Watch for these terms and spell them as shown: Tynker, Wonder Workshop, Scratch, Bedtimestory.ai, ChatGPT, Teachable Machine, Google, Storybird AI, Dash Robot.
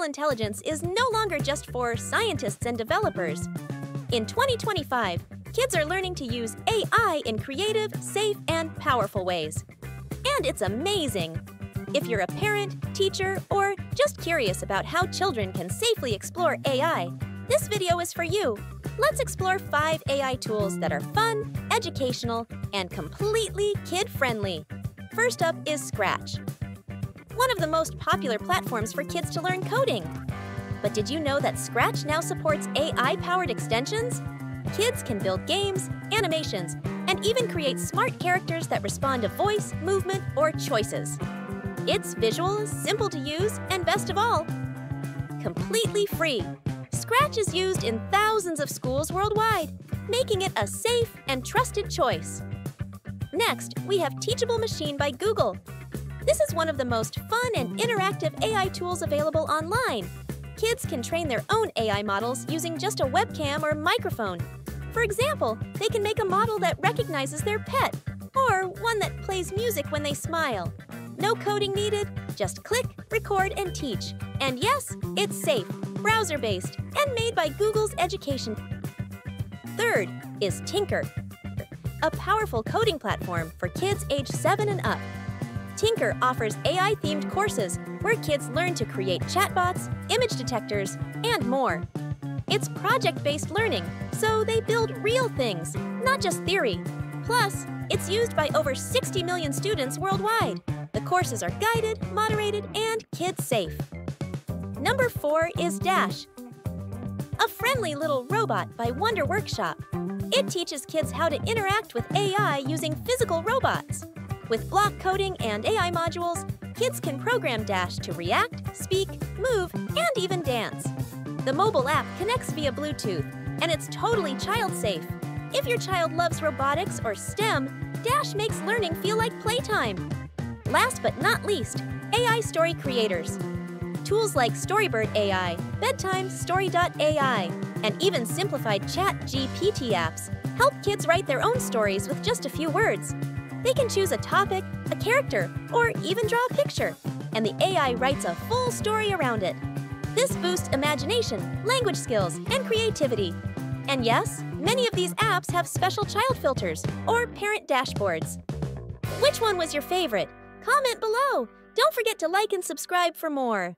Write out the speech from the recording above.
artificial intelligence is no longer just for scientists and developers. In 2025, kids are learning to use AI in creative, safe, and powerful ways. And it's amazing! If you're a parent, teacher, or just curious about how children can safely explore AI, this video is for you. Let's explore 5 AI tools that are fun, educational, and completely kid-friendly. First up is Scratch, one of the most popular platforms for kids to learn coding. But did you know that Scratch now supports AI-powered extensions? Kids can build games, animations, and even create smart characters that respond to voice, movement, or choices. It's visual, simple to use, and best of all, completely free. Scratch is used in thousands of schools worldwide, making it a safe and trusted choice. Next, we have Teachable Machine by Google. This is one of the most fun and interactive AI tools available online. Kids can train their own AI models using just a webcam or microphone. For example, they can make a model that recognizes their pet, or one that plays music when they smile. No coding needed, just click, record, and teach. And yes, it's safe, browser-based, and made by Google's education. Third is Tynker, a powerful coding platform for kids age 7 and up. Tynker offers AI-themed courses where kids learn to create chatbots, image detectors, and more. It's project-based learning, so they build real things, not just theory. Plus, it's used by over 60 million students worldwide. The courses are guided, moderated, and kid-safe. Number 4 is Dash, a friendly little robot by Wonder Workshop. It teaches kids how to interact with AI using physical robots. With block coding and AI modules, kids can program Dash to react, speak, move, and even dance. The mobile app connects via Bluetooth, and it's totally child-safe. If your child loves robotics or STEM, Dash makes learning feel like playtime. Last but not least, AI story creators. Tools like Storybird AI, Bedtimestory.ai, and even simplified ChatGPT apps help kids write their own stories with just a few words. They can choose a topic, a character, or even draw a picture, and the AI writes a full story around it. This boosts imagination, language skills, and creativity. And yes, many of these apps have special child filters or parent dashboards. Which one was your favorite? Comment below! Don't forget to like and subscribe for more!